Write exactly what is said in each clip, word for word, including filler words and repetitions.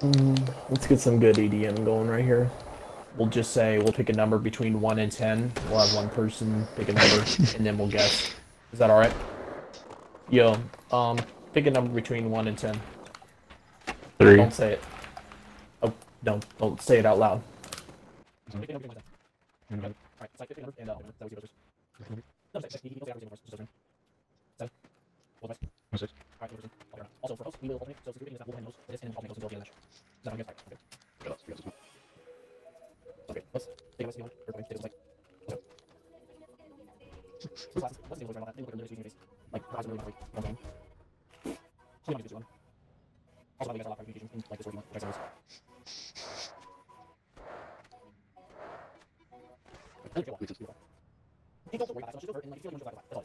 Mm, let's get some good E D M going right here. We'll just say we'll pick a number between one and ten. We'll have one person pick a number, and then we'll guess. Is that all right? Yo, um, pick a number between one and ten. Three. Don't say it. Oh, no, don't say it out loud. Mm-hmm. Pick a number between one and ten. Mm-hmm. All right, it's like fifteen and uh, that was yours. No, six. You can say average numbers. Just seven. Seven. All right, also, for us, we will alternate. So, the thing is that we'll handle this and alternate those until the end of the match. Is that how you guys fight? Okay, let's take a second one. It's like, let's see what's going on. I think we're going to lose face. Like, that's really nothing. One game. So, you want to do one. Also, I think I saw a lot of confusion in, like, this working one. I don't care what we just do. He don't worry about it, so she'll hurt, and, like, you feel like you're going to die. That's all it is.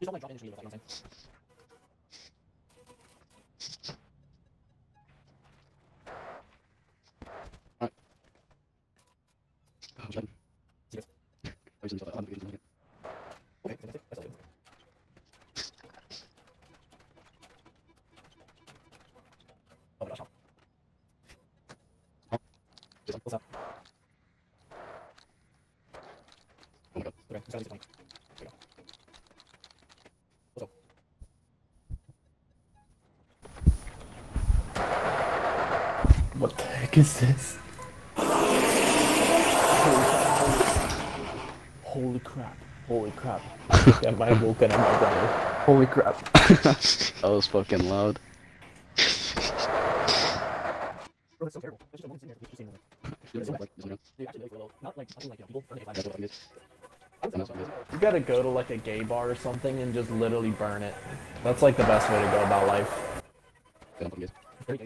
Just don't, like, drop in and shoot you, like, you know what I'm saying? What the heck is this? Holy crap, holy crap. That might have woken up my brother. Holy crap. That was fucking loud. Bro, it's so terrible. There's just a woman sitting there. She's saying that. Dude, actually, like, not like, nothing like, you know, people burn it like that. You gotta go to like a gay bar or something and just literally burn it. That's like the best way to go about life. Very easy. Very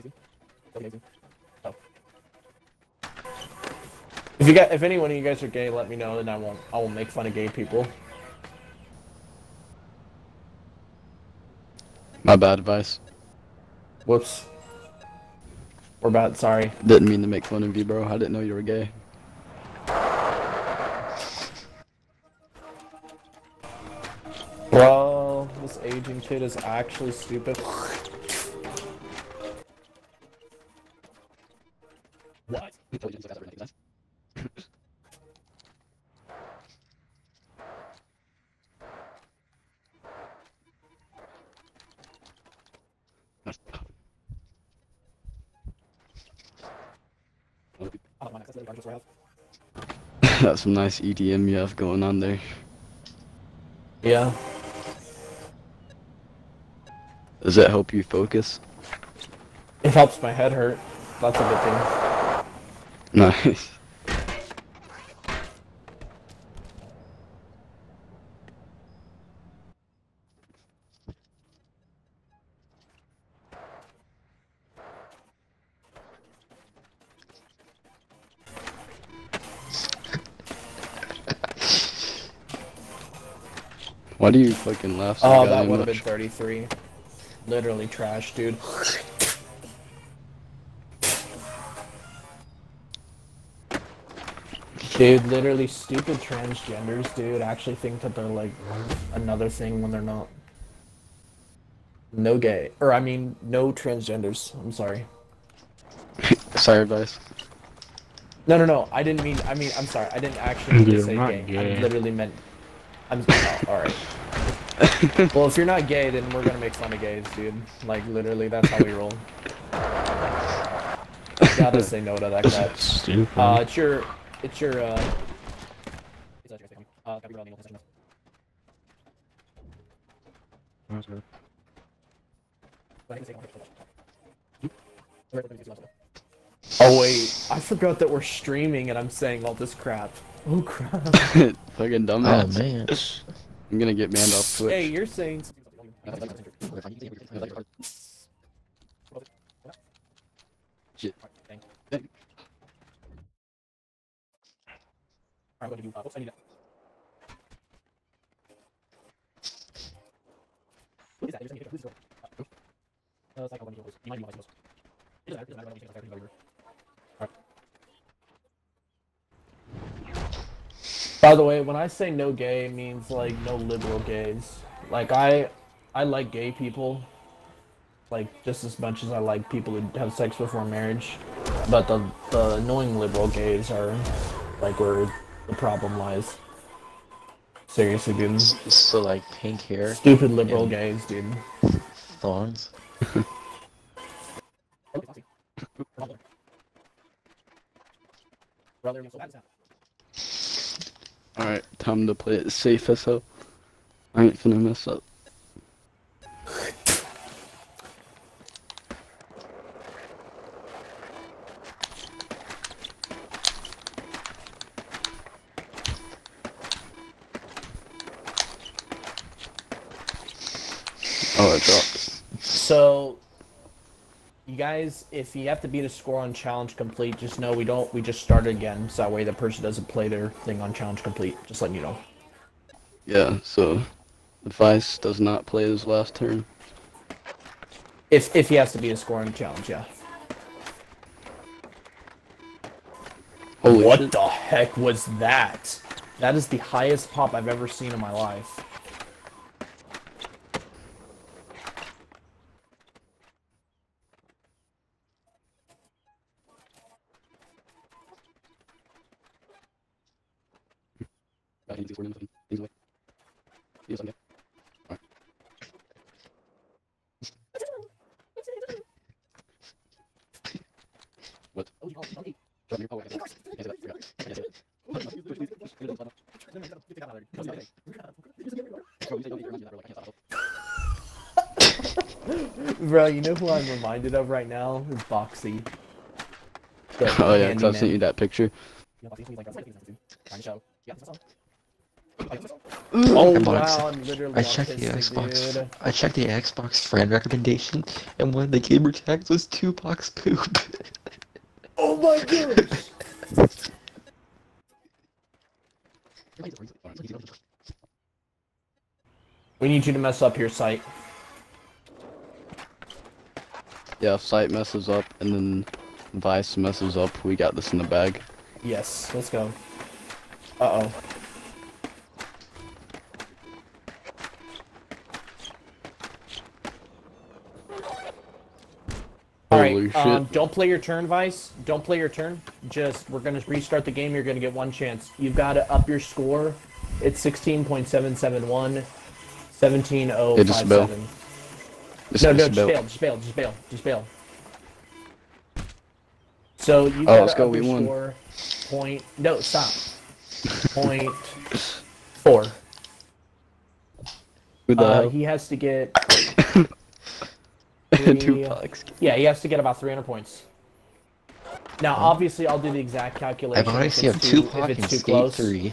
easy. Oh. If you got, if anyone of you guys are gay, let me know, and I won't, I will make fun of gay people. My bad, Vice. Whoops. We're bad. Sorry. Didn't mean to make fun of you, bro. I didn't know you were gay. Well, this aging kid is actually stupid. What? Intelligence is everything, guys. That's some nice E D M you have going on there. Yeah. Does that help you focus? It helps my head hurt. That's a good thing. Nice. Why do you fucking laugh so much? Oh, that would have been thirty-three. Literally trash, dude. Dude, literally stupid transgenders, dude, actually think that they're like another thing when they're not. No gay. Or, I mean, no transgenders. I'm sorry. Sorry, guys. No, no, no. I didn't mean, I mean, I'm sorry. I didn't actually dude, say gay. gay. I literally meant. I'm oh, alright. Well, if you're not gay, then we're gonna make fun of gays, dude. Like, literally, that's how we roll. Gotta say no to that crap. Stupid. Uh, it's your, it's your, uh... It's not your thing. Uh, gotta be running on the session. That's good. Oh, wait. I forgot that we're streaming and I'm saying all this crap. Oh, crap. Fucking dumbass. Oh, man. I'm gonna get banned off Twitch. Hey, you're saying... Shit. I'm gonna do... Oops, I need that. Who is that? Who's that? Who's that? Uh, it's like a one of those. You might be one of those. It doesn't matter. It doesn't matter. It doesn't matter. By the way, when I say no gay, it means like no liberal gays. Like I, I like gay people, like just as much as I like people who have sex before marriage, but the, the annoying liberal gays are like where the problem lies. Seriously, dude. So like pink hair. Stupid liberal gays, dude. Thorns. Alright, time to play it safe as hell. I ain't finna mess up. Oh, it drops. So, you guys, if you have to beat a score on challenge complete, just know we don't. We just start again, so that way the person doesn't play their thing on challenge complete. Just letting you know. Yeah. So, Vice does not play his last turn. If if he has to beat a score on challenge, yeah. Holy what shit. The heck was that? That is the highest pop I've ever seen in my life. What? Bro, you know who I'm reminded of right now? It's Boxy. The oh yeah, because I sent you that picture. Oh wow, I'm literally I checked the Xbox. Dude. I checked the Xbox friend recommendation, and one of the gamer tags was two box poop. Oh my goodness! We need you to mess up your site. Yeah, if site messes up, and then Vice messes up, we got this in the bag. Yes, let's go. Uh oh. Holy shit. Um, don't play your turn, Vice. Don't play your turn. Just, we're going to restart the game. You're going to get one chance. You've got to up your score. It's sixteen point seven seven one. seventeen oh five seven. Just bail. Just, no, no, just, just bail. bail. Just bail. Just bail. Just bail. So, you got oh, to go. Up we your won. Score. Point... No, stop. Point... Four. Uh, he has to get... Three, yeah, he has to get about three hundred points. Now, oh. obviously, I'll do the exact calculation. I've already seen two pockets, three.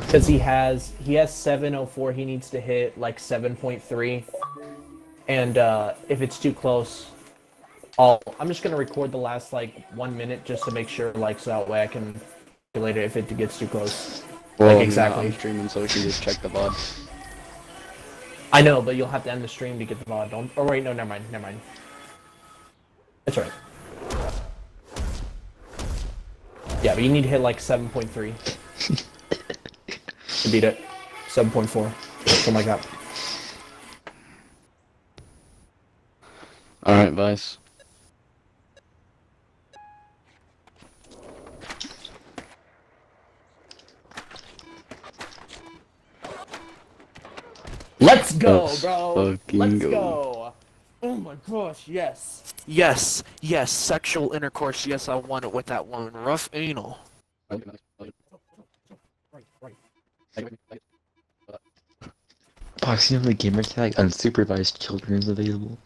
Because he has he has seven oh four, he needs to hit like seven point three, and uh, if it's too close, I'll I'm just gonna record the last like one minute just to make sure, like so that way I can calculate it if it gets too close. Well, like exactly. I'm streaming, so we can just check the V O D. I know, but you'll have to end the stream to get the V O D. Don't. Or wait, no, never mind, never mind. That's right. Yeah, but you need to hit like seven point three to beat it. seven point four, something like that. All right, Vice. Let's go, Let's bro! Let's go. go! Oh my gosh, yes! Yes, yes, sexual intercourse, yes, I want it with that woman. Rough anal. Box, you know the gamer tag unsupervised children is available?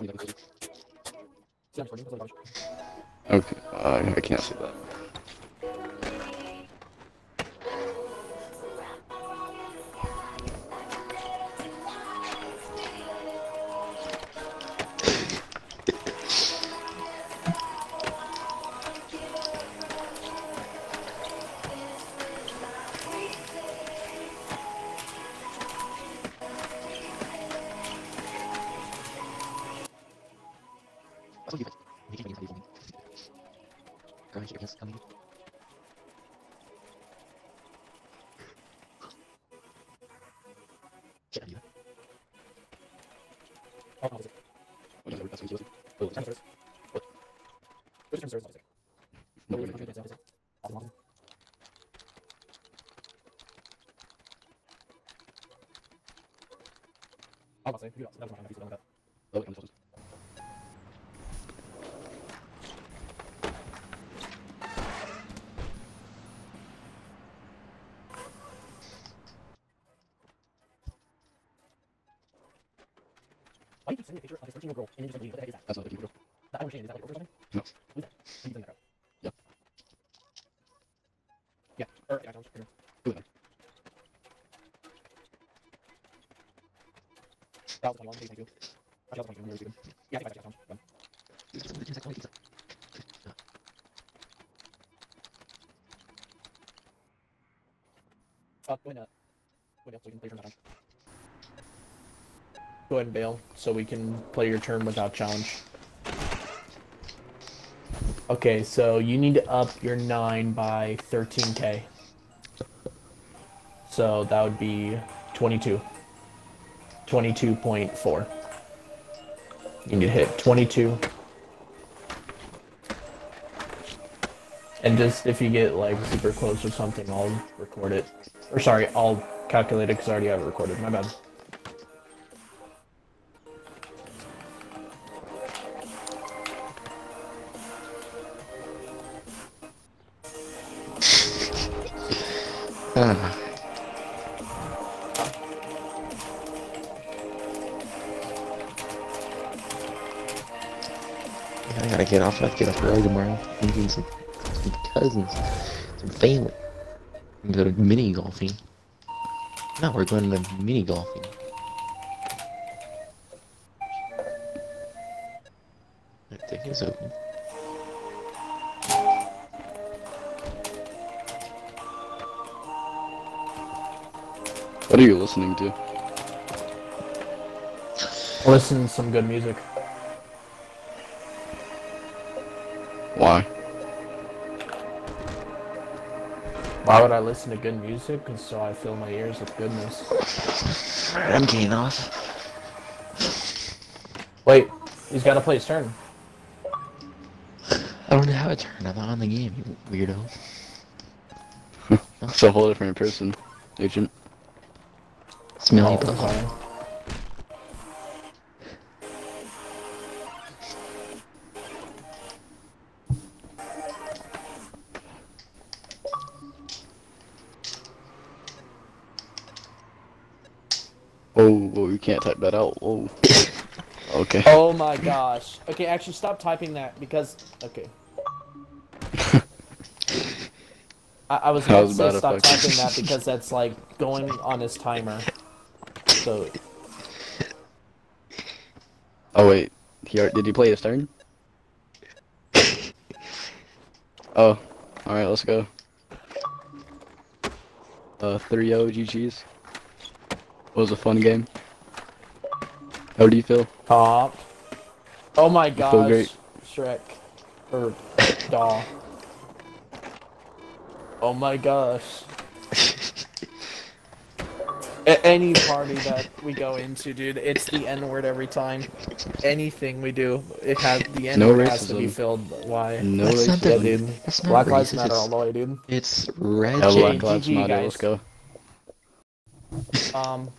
Okay, uh, I can't see that. Why did you send me a picture of this thirteen year old girl and then just leave? What the heck is that? That's not a picture. I don't understand. Is that like a girl or something? No. What is that? Yeah. Yeah. Or yeah, I don't know. Do it then. That was a long day, thank you. I just want to know where you're going. Yeah, I think I just found one. This is the two second pizza. Uh, go ahead. Go ahead so we can play for another time. Go ahead and bail, so we can play your turn without challenge. Okay, so you need to up your nine by thirteen K. So that would be twenty-two. twenty-two point four. You need to hit twenty-two. And just if you get like super close or something, I'll record it. Or sorry, I'll calculate it because I already have it recorded. My bad. Get off, I have to get off early tomorrow. I'm meeting some, some cousins, some family. I'm going to go mini golfing. No, we're going to mini golfing. That thing is open. What are you listening to? Listen to some good music. Why? Why would I listen to good music? Because so I fill my ears with goodness. I'm getting off. Wait, he's got to play his turn. I don't have a turn. I'm not on the game, you weirdo. That's a whole different person, agent. Smelly oh, butthole. Can't type that out. Oh. Okay. Oh my gosh. Okay, actually stop typing that because okay. I, I was going to say stop typing that because that's like going on his timer. So. Oh wait, he did he play his turn? Oh, all right, let's go. Uh, three oh G Gs. It was a fun game. How do you feel? Top. Oh my gosh. Feel great. Shrek. Or doll. Oh my gosh. A any party that we go into, dude, it's the N-word every time. Anything we do, it has the N-word no has to be filled. Why? No That's not the, dude. That's Black not Lives Matter all the way, dude. It's red. Black Lives Matter. Let's go. Um.